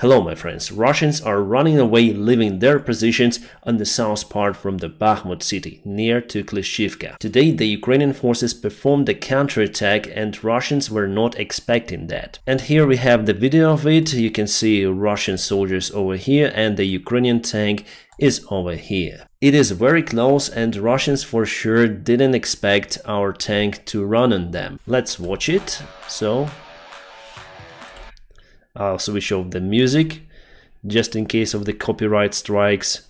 Hello my friends, Russians are running away, leaving their positions on the south part from the Bakhmut city, near to Klishchiivka. Today the Ukrainian forces performed a counterattack and Russians were not expecting that. And here we have the video of it, you can see Russian soldiers over here and the Ukrainian tank is over here. It is very close and Russians for sure didn't expect our tank to run on them. Let's watch it. I'll switch off the music, just in case of the copyright strikes.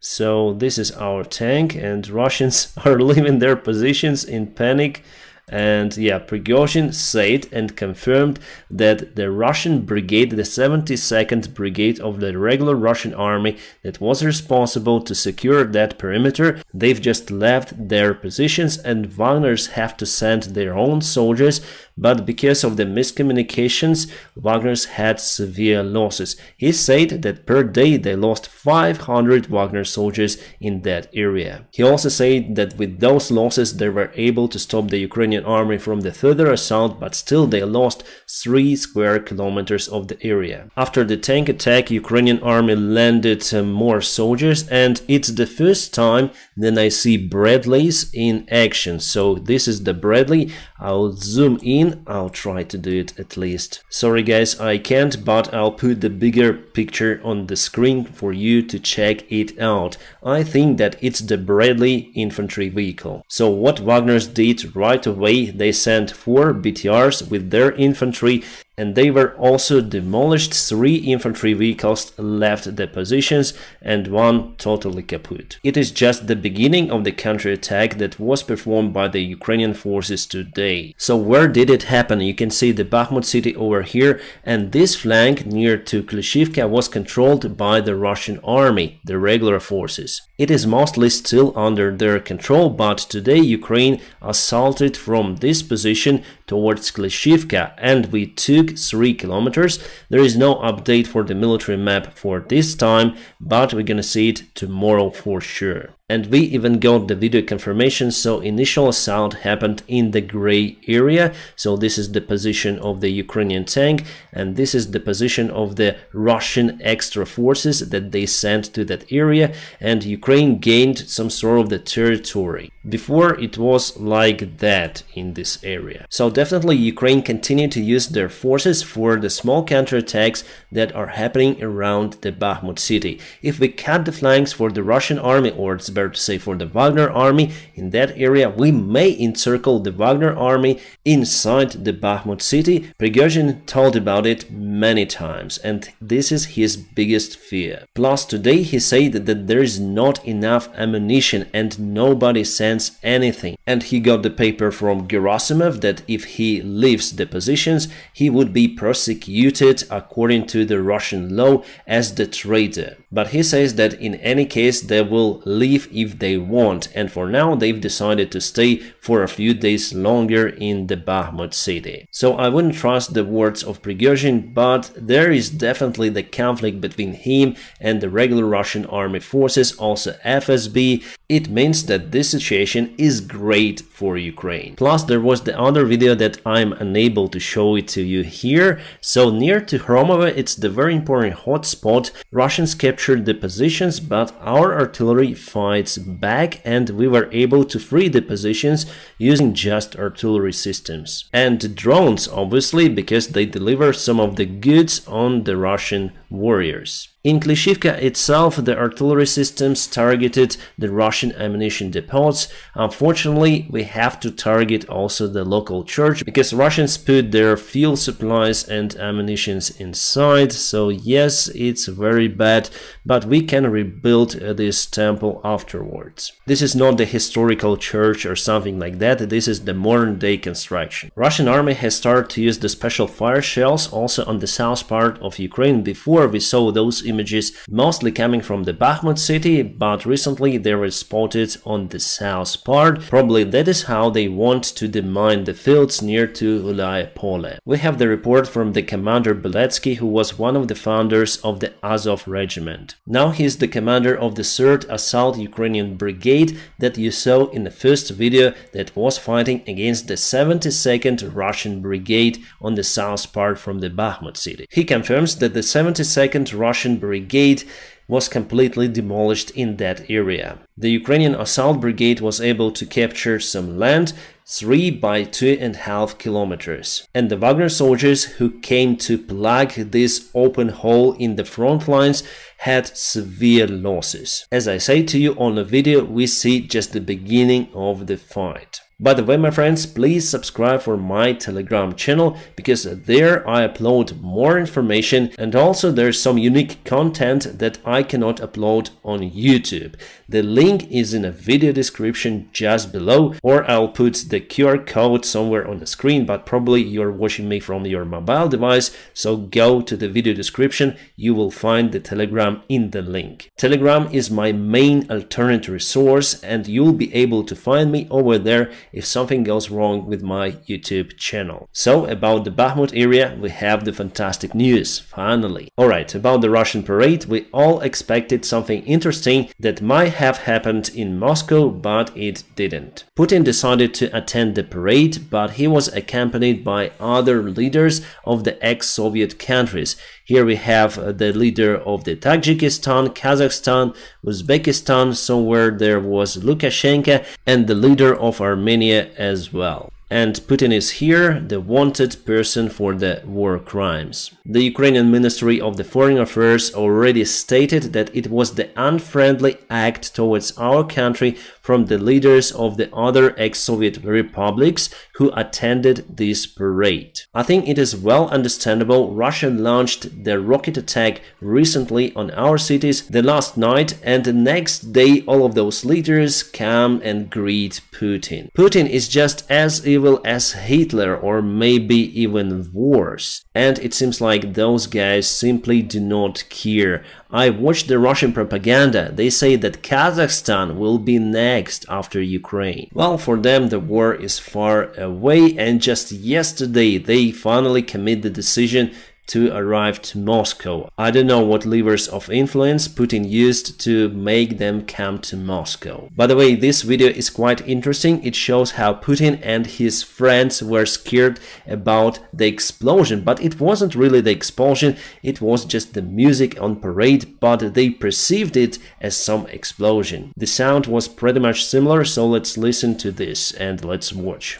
So this is our tank and Russians are leaving their positions in panic. And yeah, Prigozhin said and confirmed that the Russian brigade, the 72nd brigade of the regular Russian army that was responsible to secure that perimeter, they've just left their positions and Wagner's have to send their own soldiers, but because of the miscommunications, Wagner's had severe losses. He said that per day they lost 500 Wagner soldiers in that area. He also said that with those losses they were able to stop the Ukrainian army from the further assault, but still they lost 3 square kilometers of the area. After the tank attack, Ukrainian army landed more soldiers and it's the first time that I see Bradleys in action. So this is the Bradley, I'll zoom in, I'll try to do it at least. Sorry guys, I can't, but I'll put the bigger picture on the screen for you to check it out. I think that it's the Bradley infantry vehicle. So what Wagner's did right away, they sent 4 BTRs with their infantry and they were also demolished. 3 infantry vehicles left the positions and 1 totally kaput. It is just the beginning of the counterattack that was performed by the Ukrainian forces today. So where did it happen? You can see the Bakhmut city over here and this flank near to Klishchiivka was controlled by the Russian army, the regular forces. It is mostly still under their control, but today Ukraine assaulted from this position towards Klishchiivka and we took 3 kilometers. There is no update for the military map for this time, but we're gonna see it tomorrow for sure. And we even got the video confirmation, so initial assault happened in the gray area. So this is the position of the Ukrainian tank and this is the position of the Russian extra forces that they sent to that area, and Ukraine gained some sort of the territory. Before it was like that in this area. So definitely Ukraine continued to use their forces for the small counterattacks that are happening around the Bakhmut city. If we cut the flanks for the Russian army, or it's better to say for the Wagner army in that area, we may encircle the Wagner army inside the Bakhmut city. Prigozhin told about it many times and this is his biggest fear. Plus today he said that there is not enough ammunition and nobody sends anything. And he got the paper from Gerasimov that if he leaves the positions, he would be prosecuted according to the Russian law as the traitor. But he says that in any case they will leave if they want, and for now they've decided to stay for a few days longer in the Bakhmut city. So I wouldn't trust the words of Prigozhin, but there is definitely the conflict between him and the regular Russian army forces, also FSB. It means that this situation is great for Ukraine. Plus there was the other video that I'm unable to show it to you here. So near to Hromove, it's the very important hotspot. Russians captured the positions, but our artillery fights back and we were able to free the positions using just artillery systems. And drones, obviously, because they deliver some of the goods on the Russian warriors. In Klishchiivka itself, the artillery systems targeted the Russian ammunition depots. Unfortunately, we have to target also the local church, because Russians put their fuel supplies and ammunitions inside. So yes, it's very bad, but we can rebuild this temple afterwards. This is not the historical church or something like that, this is the modern day construction. Russian army has started to use the special fire shells also on the south part of Ukraine. Before we saw those images mostly coming from the Bakhmut city, but recently they were spotted on the south part. Probably that is how they want to demine the fields near to Ulaye Pole. We have the report from the commander Beletsky, who was one of the founders of the Azov regiment. Now he is the commander of the 3rd Assault Ukrainian Brigade that you saw in the first video that was fighting against the 72nd Russian Brigade on the south part from the Bakhmut city. He confirms that the 72nd 22nd Russian Brigade was completely demolished in that area. The Ukrainian assault brigade was able to capture some land 3 by 2.5 kilometers. And the Wagner soldiers who came to plug this open hole in the front lines had severe losses. As I say to you on the video, we see just the beginning of the fight. By the way, my friends, please subscribe for my Telegram channel, because there I upload more information, and also there's some unique content that I cannot upload on YouTube. The link is in a video description just below, or I'll put the QR code somewhere on the screen, but probably you're watching me from your mobile device, so go to the video description, you will find the Telegram in the link. Telegram is my main alternate resource, and you'll be able to find me over there if something goes wrong with my YouTube channel. So, about the Bakhmut area, we have the fantastic news, finally. Alright, about the Russian parade, we all expected something interesting that might have happened in Moscow, but it didn't. Putin decided to attend the parade, but he was accompanied by other leaders of the ex-Soviet countries. Here we have the leader of the Tajikistan, Kazakhstan, Uzbekistan, somewhere there was Lukashenko, and the leader of Armenia as well. And Putin is here, the wanted person for the war crimes. The Ukrainian Ministry of the Foreign Affairs already stated that it was the unfriendly act towards our country from the leaders of the other ex-Soviet republics who attended this parade. I think it is well understandable. Russia launched the rocket attack recently on our cities the last night, and the next day all of those leaders come and greet Putin. Putin is just as evil as Hitler, or maybe even worse. And it seems like those guys simply do not care. I watched the Russian propaganda. They say that Kazakhstan will be next after Ukraine. Well, for them the war is far away, and just yesterday they finally committed the decision to arrive to Moscow. I don't know what levers of influence Putin used to make them come to Moscow. By the way, this video is quite interesting. It shows how Putin and his friends were scared about the explosion, but it wasn't really the explosion, it was just the music on parade, but they perceived it as some explosion. The sound was pretty much similar, so let's listen to this and let's watch.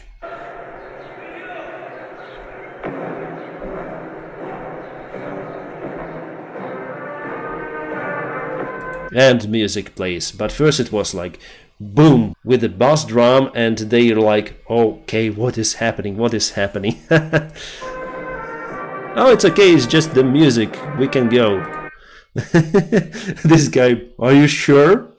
And music plays, but first it was like boom with the bass drum, and they're like, okay, what is happening, what is happening? Oh, it's okay, it's just the music, we can go. This guy, are you sure?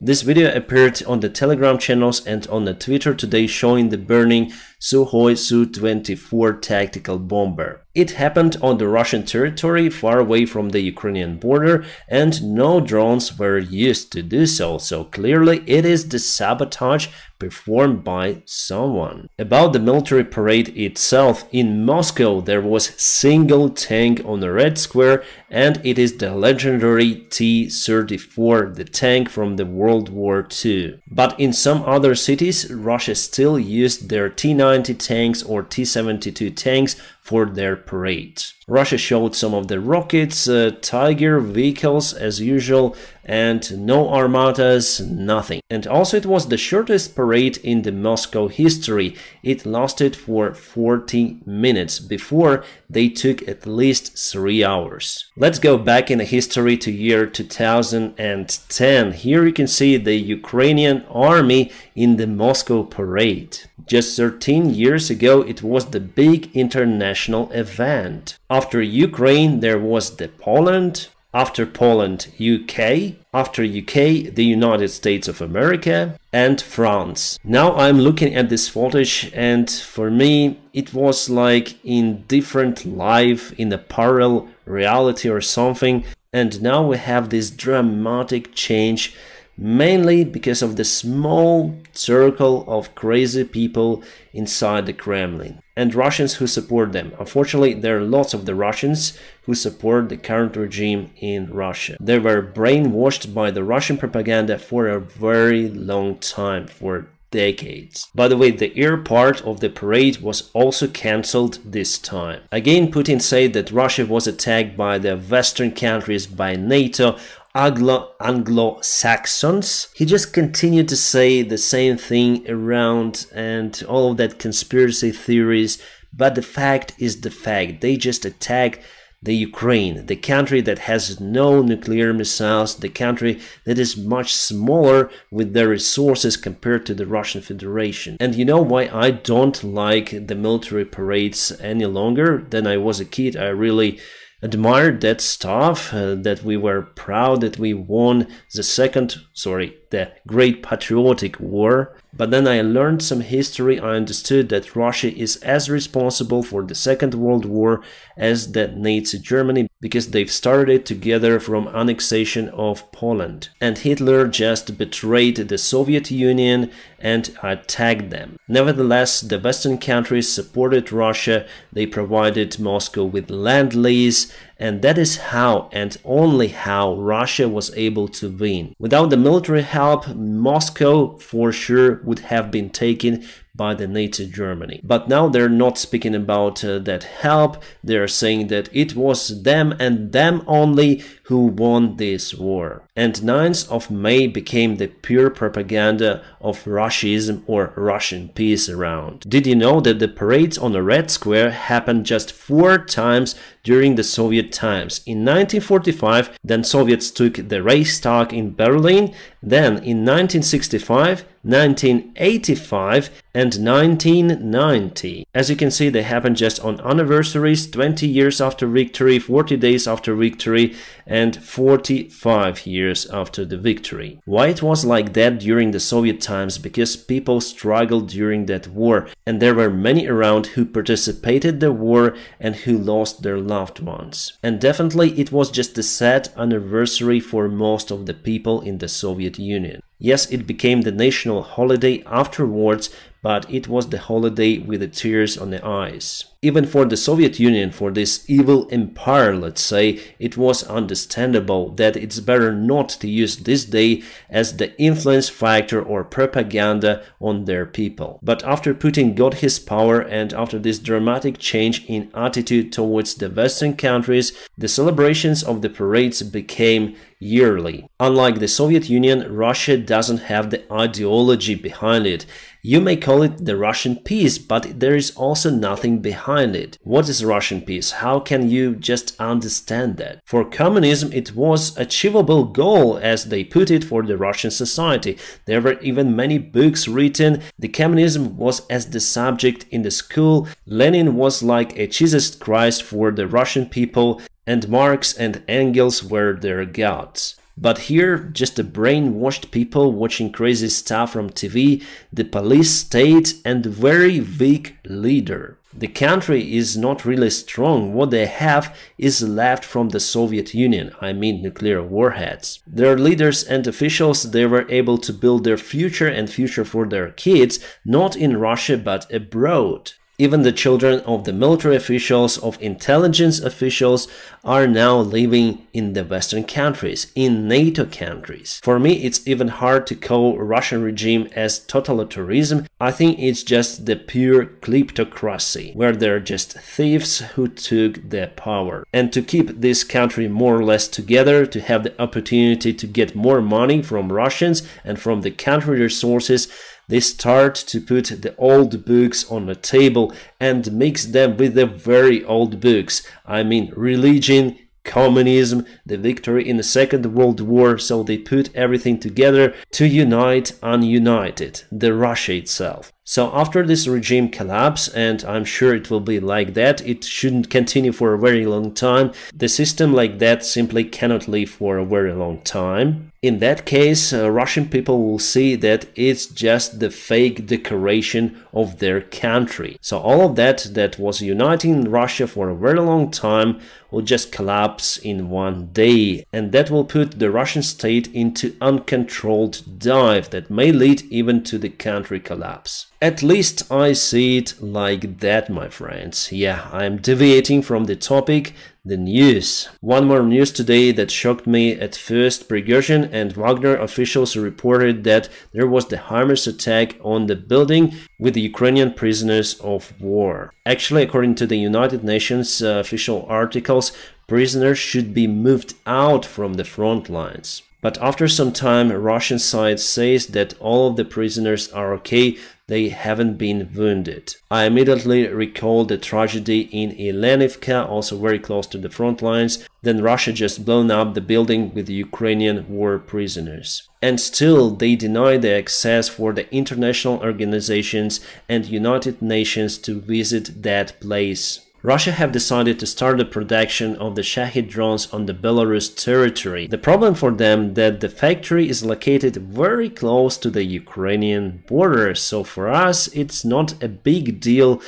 This video appeared on the Telegram channels and on the Twitter today, showing the burning Sukhoi Su-24 tactical bomber. It happened on the Russian territory, far away from the Ukrainian border, and no drones were used to do so, so clearly it is the sabotage performed by someone. About the military parade itself, in Moscow there was single tank on the Red Square, and it is the legendary T-34, the tank from the World War II. But in some other cities, Russia still used their T-90 tanks or T-72 tanks for their parade. Russia showed some of the rockets, Tiger vehicles as usual, and no armadas, nothing. And also it was the shortest parade in the Moscow history. It lasted for 40 minutes. Before, they took at least 3 hours. Let's go back in the history to year 2010. Here you can see the Ukrainian army in the Moscow parade. Just 13 years ago it was the big international event. After Ukraine there was the Poland, after Poland UK, after UK the United States of America and France. Now I'm looking at this footage, and for me it was like in different life, in a parallel reality or something, and now we have this dramatic change, mainly because of the small circle of crazy people inside the Kremlin and Russians who support them. Unfortunately, there are lots of the Russians who support the current regime in Russia. They were brainwashed by the Russian propaganda for a very long time, for decades. By the way, the air part of the parade was also cancelled this time. Again, Putin said that Russia was attacked by the Western countries, by NATO, Anglo-Saxons. He just continued to say the same thing around and all of that conspiracy theories, but the fact is the fact. They just attacked the Ukraine, the country that has no nuclear missiles, the country that is much smaller with their resources compared to the Russian Federation. And you know why I don't like the military parades any longer than I was a kid. I really admired that stuff, that we were proud that we won the Great Patriotic War. But then I learned some history. I understood that Russia is as responsible for the Second World War as the Nazi Germany, because they've started together from annexation of Poland. And Hitler just betrayed the Soviet Union and attacked them. Nevertheless, the Western countries supported Russia. They provided Moscow with land lease. And that is how and only how Russia was able to win. Without the military help, Moscow for sure would have been taken by the Nazi Germany. But now they're not speaking about that help. They're saying that it was them and them only who won this war. And 9th of May became the pure propaganda of Russianism or Russian peace around. Did you know that the parades on the Red Square happened just 4 times during the Soviet times? In 1945, then Soviets took the Reichstag in Berlin, then in 1965, 1985 and 1990. As you can see, they happen just on anniversaries, 20 years after victory, 40 days after victory and 45 years after the victory. Why it was like that during the Soviet times? Because people struggled during that war, and there were many around who participated in the war and who lost their loved ones. And definitely it was just a sad anniversary for most of the people in the Soviet Union. Yes, it became the national holiday afterwards, but it was the holiday with the tears on the eyes. Even for the Soviet Union, for this evil empire, let's say, it was understandable that it's better not to use this day as the influence factor or propaganda on their people. But after Putin got his power and after this dramatic change in attitude towards the Western countries, the celebrations of the parades became yearly. Unlike the Soviet Union, Russia doesn't have the ideology behind it. You may call it the Russian peace, but there is also nothing behind it. What is Russian peace? How can you just understand that? For communism, it was an achievable goal, as they put it, for the Russian society. There were even many books written. The communism was as the subject in the school. Lenin was like a Jesus Christ for the Russian people, and Marx and Engels were their gods. But here, just the brainwashed people watching crazy stuff from TV, the police state and very weak leader. The country is not really strong. What they have is left from the Soviet Union, I mean nuclear warheads. Their leaders and officials, they were able to build their future and future for their kids, not in Russia but abroad. Even the children of the military officials, of intelligence officials are now living in the Western countries, in NATO countries. For me, it's even hard to call Russian regime as totalitarianism. I think it's just the pure kleptocracy, where they're just thieves who took their power. And to keep this country more or less together, to have the opportunity to get more money from Russians and from the country resources, they start to put the old books on the table and mix them with the very old books. I mean religion, communism, the victory in the Second World War. So they put everything together to unite ununited, the Russia itself. So after this regime collapse, and I'm sure it will be like that, it shouldn't continue for a very long time. The system like that simply cannot live for a very long time. In that case, Russian people will see that it's just the fake decoration of their country. So all of that was uniting Russia for a very long time will just collapse in one day. And that will put the Russian state into uncontrolled dive that may lead even to the country collapse. At least I see it like that, my friends. Yeah, I'm deviating from the topic. the news. One more news today that shocked me at first. Prigozhin and Wagner officials reported that there was the HIMARS attack on the building with the Ukrainian prisoners of war. Actually, according to the United Nations official articles, prisoners should be moved out from the front lines. But after some time, Russian side says that all of the prisoners are okay, they haven't been wounded. I immediately recalled the tragedy in Ilenivka, also very close to the front lines. Then Russia just blown up the building with the Ukrainian war prisoners. And still they deny the access for the international organizations and United Nations to visit that place. Russia have decided to start the production of the Shahid drones on the Belarus territory. The problem for them that the factory is located very close to the Ukrainian border, so for us it's not a big deal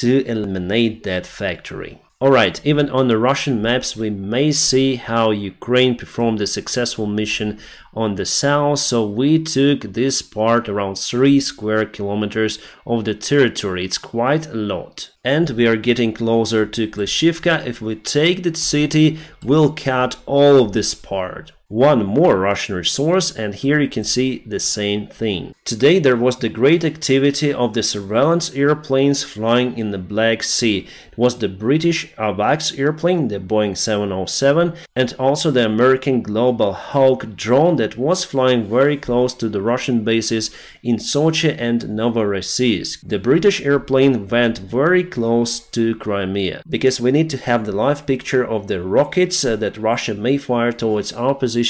to eliminate that factory. Alright, even on the Russian maps we may see how Ukraine performed a successful mission on the south, so we took this part around 3 square kilometers of the territory. It's quite a lot. And we are getting closer to Klishchiivka. If we take the city, we'll cut all of this part. One more Russian resource, and here you can see the same thing. Today there was the great activity of the surveillance airplanes flying in the Black Sea. It was the British AWACS airplane, the Boeing 707, and also the American Global Hawk drone that was flying very close to the Russian bases in Sochi and Novorossiysk. The British airplane went very close to Crimea, because we need to have the live picture of the rockets that Russia may fire towards our position.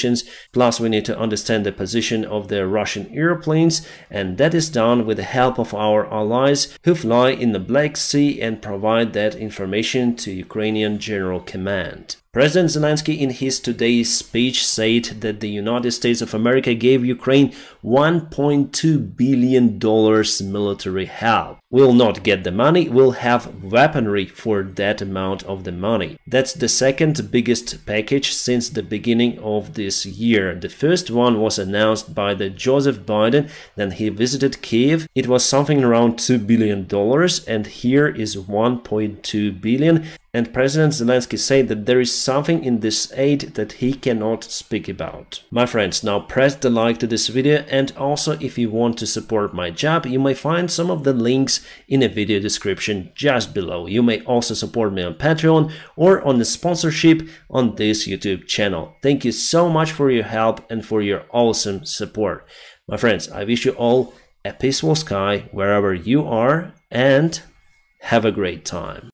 Plus we need to understand the position of the Russian airplanes, and that is done with the help of our allies who fly in the Black Sea and provide that information to Ukrainian General Command. President Zelensky in his today's speech said that the United States of America gave Ukraine $1.2 billion military help. We'll not get the money, we'll have weaponry for that amount of the money. That's the second biggest package since the beginning of this year. The first one was announced by the Joseph Biden, then he visited Kiev. It was something around $2 billion and here is $1.2 billion. And President Zelensky said that there is something in this aid that he cannot speak about. My friends, now press the like to this video, and also if you want to support my job, you may find some of the links in the video description just below. You may also support me on Patreon or on the sponsorship on this YouTube channel. Thank you so much for your help and for your awesome support. My friends, I wish you all a peaceful sky wherever you are, and have a great time.